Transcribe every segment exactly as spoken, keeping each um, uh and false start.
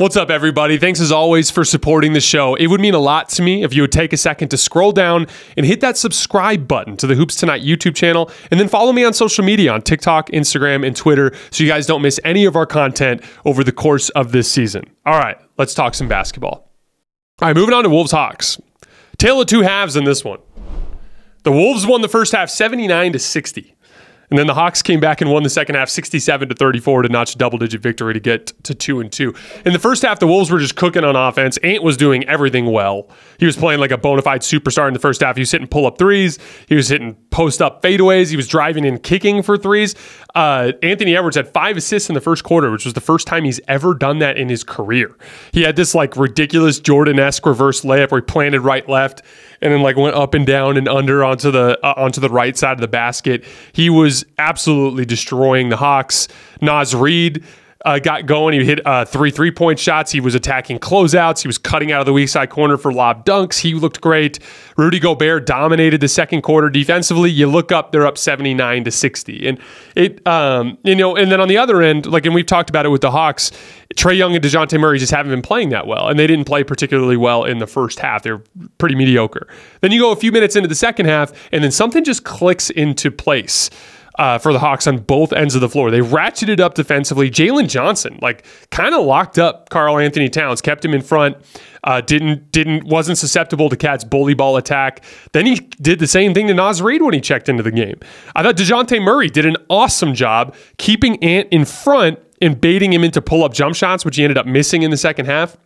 What's up, everybody? Thanks as always for supporting the show. It would mean a lot to me if you would take a second to scroll down and hit that subscribe button to the Hoops Tonight YouTube channel, and then follow me on social media on TikTok, Instagram, and Twitter so you guys don't miss any of our content over the course of this season. All right, let's talk some basketball. All right, moving on to Wolves Hawks. Tale of two halves in this one. The Wolves won the first half seventy-nine to sixty. And then the Hawks came back and won the second half sixty-seven to thirty-four to notch a double-digit victory to get to two and two. In the first half, the Wolves were just cooking on offense. Ant was doing everything well. He was playing like a bona fide superstar in the first half. He was hitting pull-up threes. He was hitting post-up fadeaways. He was driving and kicking for threes. Uh, Anthony Edwards had five assists in the first quarter, which was the first time he's ever done that in his career. He had this like ridiculous Jordan-esque reverse layup where he planted right-left and then like went up and down and under onto the uh, onto the right side of the basket. He was absolutely destroying the Hawks. Naz Reid uh, got going. He hit uh, three three-point shots. He was attacking closeouts. He was cutting out of the weak side corner for lob dunks. He looked great. Rudy Gobert dominated the second quarter defensively. You look up, they're up seventy-nine to sixty. And it, um, you know, and then on the other end, like, and we've talked about it with the Hawks, Trae Young and DeJounte Murray just haven't been playing that well, and they didn't play particularly well in the first half. They're pretty mediocre. Then you go a few minutes into the second half, and then something just clicks into place uh, for the Hawks on both ends of the floor. They ratcheted up defensively. Jalen Johnson, like, kind of locked up Karl-Anthony Towns, kept him in front. Uh, didn't didn't wasn't susceptible to Cat's bully ball attack. Then he did the same thing to Naz Reid when he checked into the game. I thought DeJounte Murray did an awesome job keeping Ant in front and baiting him into pull-up jump shots, which he ended up missing in the second half.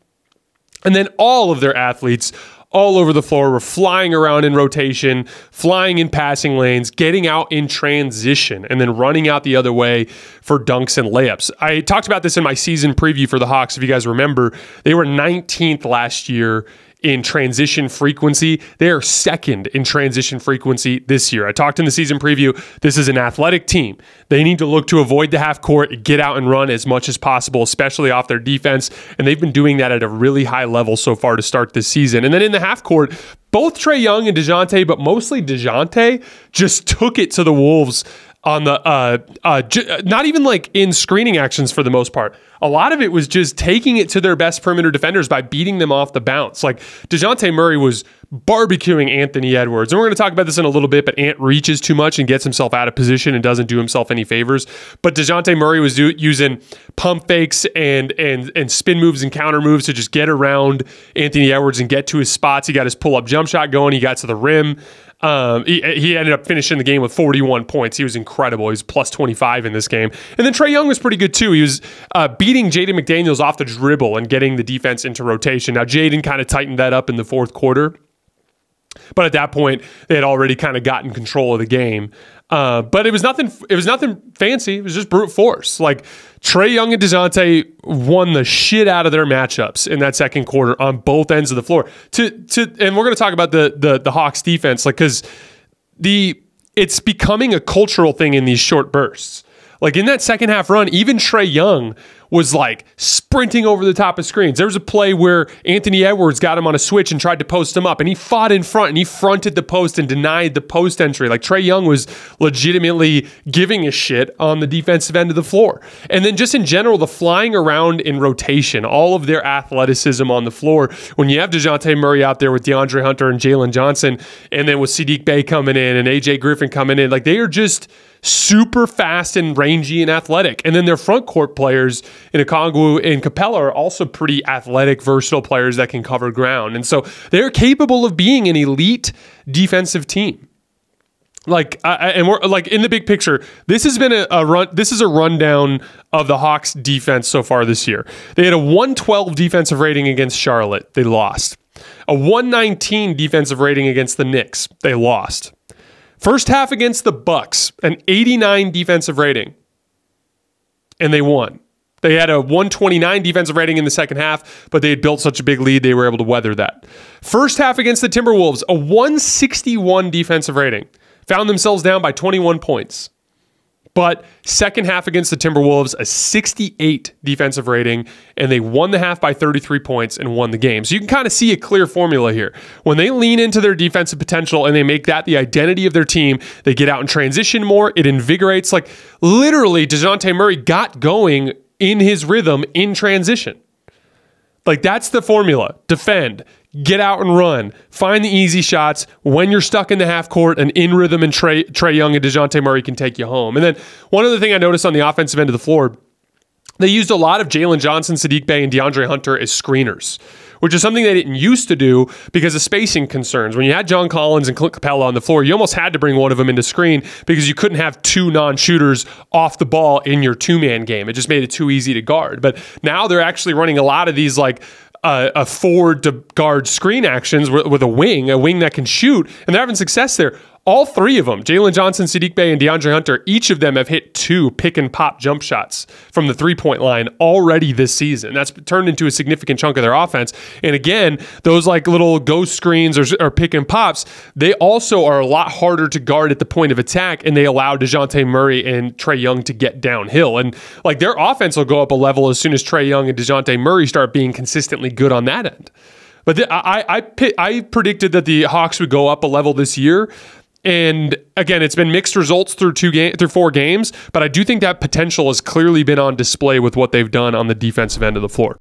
And then all of their athletes all over the floor were flying around in rotation, flying in passing lanes, getting out in transition, and then running out the other way for dunks and layups. I talked about this in my season preview for the Hawks, if you guys remember. They were nineteenth last year in transition frequency. They are second in transition frequency this year. I talked in the season preview, this is an athletic team. They need to look to avoid the half court, get out and run as much as possible, especially off their defense, and they've been doing that at a really high level so far to start this season. And then in the half court, both Trae Young and DeJounte, but mostly DeJounte, just took it to the Wolves on the, uh, uh, j- not even like in screening actions for the most part. A lot of it was just taking it to their best perimeter defenders by beating them off the bounce. Like DeJounte Murray was barbecuing Anthony Edwards. And we're going to talk about this in a little bit, but Ant reaches too much and gets himself out of position and doesn't do himself any favors. But DeJounte Murray was do, using pump fakes and, and, and spin moves and counter moves to just get around Anthony Edwards and get to his spots. He got his pull-up jump shot going. He got to the rim. Um, he, he ended up finishing the game with forty-one points. He was incredible. He was plus twenty-five in this game. And then Trae Young was pretty good too. He was uh, beating Jaden McDaniels off the dribble and getting the defense into rotation. Now, Jaden kind of tightened that up in the fourth quarter, but at that point, they had already kind of gotten control of the game. Uh, but it was nothing. It was nothing fancy. It was just brute force. Like Trae Young and DeJounte won the shit out of their matchups in that second quarter on both ends of the floor. To to, and we're going to talk about the the the Hawks defense, like because the it's becoming a cultural thing in these short bursts. Like in that second half run, even Trae Young was like sprinting over the top of screens. There was a play where Anthony Edwards got him on a switch and tried to post him up, and he fought in front and he fronted the post and denied the post entry. Like Trae Young was legitimately giving a shit on the defensive end of the floor. And then just in general, the flying around in rotation, all of their athleticism on the floor. When you have DeJounte Murray out there with DeAndre Hunter and Jalen Johnson, and then with Sadiq Bey coming in and A J Griffin coming in, like they are just super fast and rangy and athletic. And then their front court players in Okongwu and Capella are also pretty athletic, versatile players that can cover ground. And so they're capable of being an elite defensive team. Like, uh, and we're like in the big picture, this has been a, a run. This is a rundown of the Hawks defense so far this year. They had a one twelve defensive rating against Charlotte. They lost. A one nineteen defensive rating against the Knicks. They lost. First half against the Bucks, an eighty-nine defensive rating, and they won. They had a one twenty-nine defensive rating in the second half, but they had built such a big lead, they were able to weather that. First half against the Timberwolves, a one sixty-one defensive rating. Found themselves down by twenty-one points. But second half against the Timberwolves, a sixty-eight defensive rating, and they won the half by thirty-three points and won the game. So you can kind of see a clear formula here. When they lean into their defensive potential and they make that the identity of their team, they get out and transition more. It invigorates. Like literally DeJounte Murray got going in his rhythm in transition. Like, that's the formula. Defend, get out and run, find the easy shots when you're stuck in the half court, and in rhythm and Trae, Trae Young and DeJounte Murray can take you home. And then one other thing I noticed on the offensive end of the floor, they used a lot of Jalen Johnson, Sadiq Bey, and DeAndre Hunter as screeners, which is something they didn't used to do because of spacing concerns. When you had John Collins and Clint Capella on the floor, you almost had to bring one of them into screen because you couldn't have two non-shooters off the ball in your two-man game. It just made it too easy to guard. But now they're actually running a lot of these like uh, a forward to guard screen actions with, with a wing, a wing that can shoot, and they're having success there. All three of them, Jalen Johnson, Sadiq Bey, and DeAndre Hunter, each of them have hit two pick-and-pop jump shots from the three-point line already this season. That's turned into a significant chunk of their offense. And again, those like little ghost screens or, or pick-and-pops, they also are a lot harder to guard at the point of attack, and they allow DeJounte Murray and Trae Young to get downhill. And like their offense will go up a level as soon as Trae Young and DeJounte Murray start being consistently good on that end. But the, I, I, I predicted that the Hawks would go up a level this year. And again, it's been mixed results through two game through four games, but I do think that potential has clearly been on display with what they've done on the defensive end of the floor.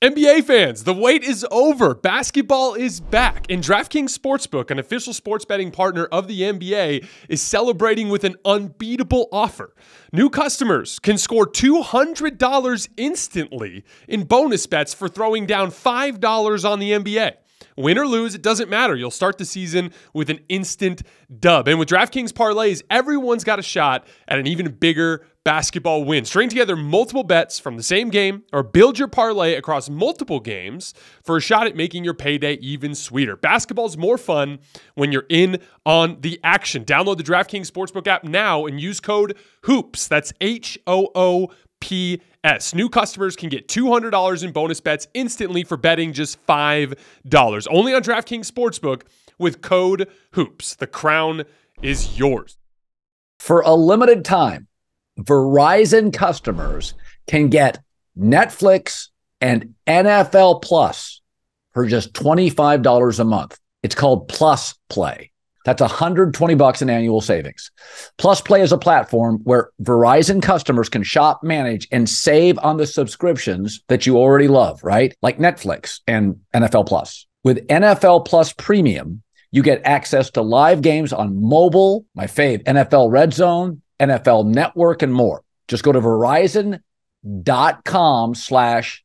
N B A fans, the wait is over. Basketball is back, and DraftKings Sportsbook, an official sports betting partner of the N B A, is celebrating with an unbeatable offer. New customers can score two hundred dollars instantly in bonus bets for throwing down five dollars on the N B A. Win or lose, it doesn't matter. You'll start the season with an instant dub. And with DraftKings parlays, everyone's got a shot at an even bigger basketball win. String together multiple bets from the same game or build your parlay across multiple games for a shot at making your payday even sweeter. Basketball's more fun when you're in on the action. Download the DraftKings Sportsbook app now and use code HOOPS. That's H O O P S. S. New customers can get two hundred dollars in bonus bets instantly for betting just five dollars. Only on DraftKings Sportsbook with code HOOPS. The crown is yours. For a limited time, Verizon customers can get Netflix and N F L Plus for just twenty-five dollars a month. It's called Plus Play. That's one hundred twenty bucks in annual savings. Plus Play is a platform where Verizon customers can shop, manage, and save on the subscriptions that you already love, right? Like Netflix and N F L Plus. With N F L Plus Premium, you get access to live games on mobile, my fave, N F L Red Zone, N F L Network, and more. Just go to Verizon.com slash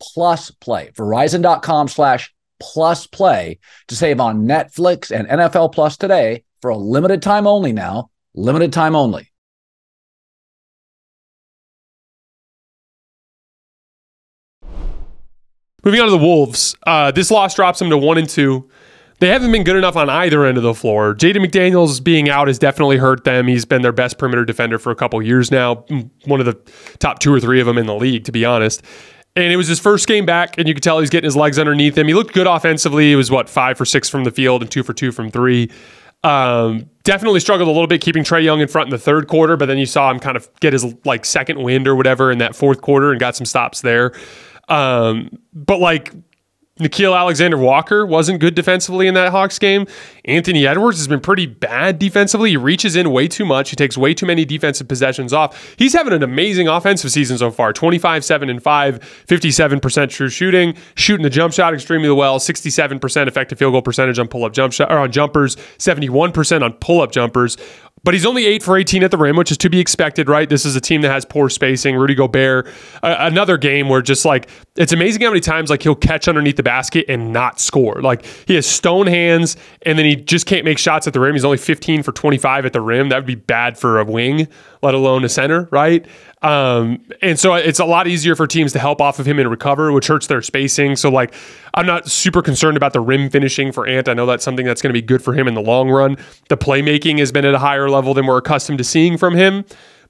plus play. Verizon.com slash Plus Play to save on Netflix and N F L Plus today for a limited time only now. Limited time only. Moving on to the Wolves. Uh, this loss drops them to one and two. They haven't been good enough on either end of the floor. Jaden McDaniels being out has definitely hurt them. He's been their best perimeter defender for a couple years now. One of the top two or three of them in the league, to be honest. And it was his first game back, and you could tell he's getting his legs underneath him. He looked good offensively. He was, what, five for six from the field and two for two from three. Um, definitely struggled a little bit keeping Trae Young in front in the third quarter, but then you saw him kind of get his like second wind or whatever in that fourth quarter and got some stops there. Um, but like Nickeil Alexander-Walker wasn't good defensively in that Hawks game. Anthony Edwards has been pretty bad defensively. He reaches in way too much. He takes way too many defensive possessions off. He's having an amazing offensive season so far. twenty-five, seven, and five, fifty-seven percent true shooting, shooting the jump shot extremely well, sixty-seven percent effective field goal percentage on pull-up jump shot or on jumpers, seventy-one percent on pull-up jumpers. But he's only eight for eighteen at the rim, which is to be expected, right? This is a team that has poor spacing. Rudy Gobert, uh, another game where just like, it's amazing how many times like he'll catch underneath the basket and not score. Like he has stone hands and then he just can't make shots at the rim. He's only fifteen for twenty-five at the rim. That would be bad for a wing, let alone a center, right? Um, and so it's a lot easier for teams to help off of him and recover, which hurts their spacing. So like, I'm not super concerned about the rim finishing for Ant. I know that's something that's going to be good for him in the long run. The playmaking has been at a higher level than we're accustomed to seeing from him.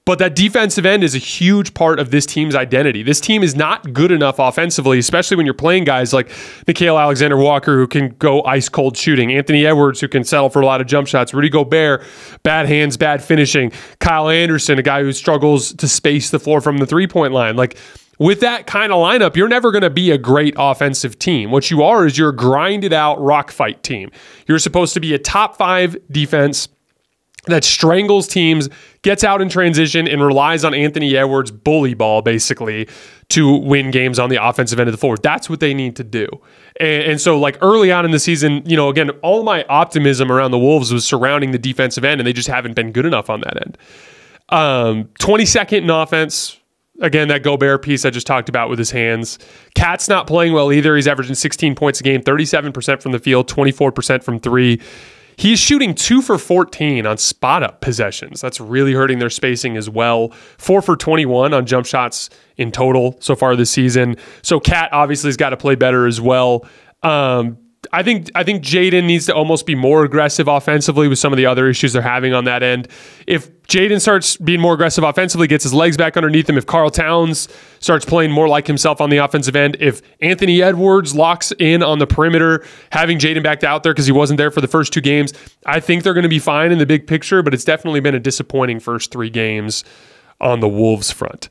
But that defensive end is a huge part of this team's identity. This team is not good enough offensively, especially when you're playing guys like Nickeil Alexander-Walker, who can go ice-cold shooting, Anthony Edwards, who can settle for a lot of jump shots, Rudy Gobert, bad hands, bad finishing, Kyle Anderson, a guy who struggles to space the floor from the three-point line. Like, with that kind of lineup, you're never going to be a great offensive team. What you are is you're a grinded-out rock fight team. You're supposed to be a top-five defense, that strangles teams, gets out in transition, and relies on Anthony Edwards' bully ball, basically, to win games on the offensive end of the floor. That's what they need to do. And, and so, like, early on in the season, you know, again, all my optimism around the Wolves was surrounding the defensive end, and they just haven't been good enough on that end. Um, twenty-second in offense. Again, that Gobert piece I just talked about with his hands. Cat's not playing well either. He's averaging sixteen points a game, thirty-seven percent from the field, twenty-four percent from three. He's shooting two for fourteen on spot-up possessions. That's really hurting their spacing as well. four for twenty-one on jump shots in total so far this season. So Cat obviously has got to play better as well. Um, I think I think Jaden needs to almost be more aggressive offensively with some of the other issues they're having on that end. If Jaden starts being more aggressive offensively, gets his legs back underneath him, if Karl Towns starts playing more like himself on the offensive end, if Anthony Edwards locks in on the perimeter, having Jaden back out there because he wasn't there for the first two games, I think they're going to be fine in the big picture, but it's definitely been a disappointing first three games on the Wolves front.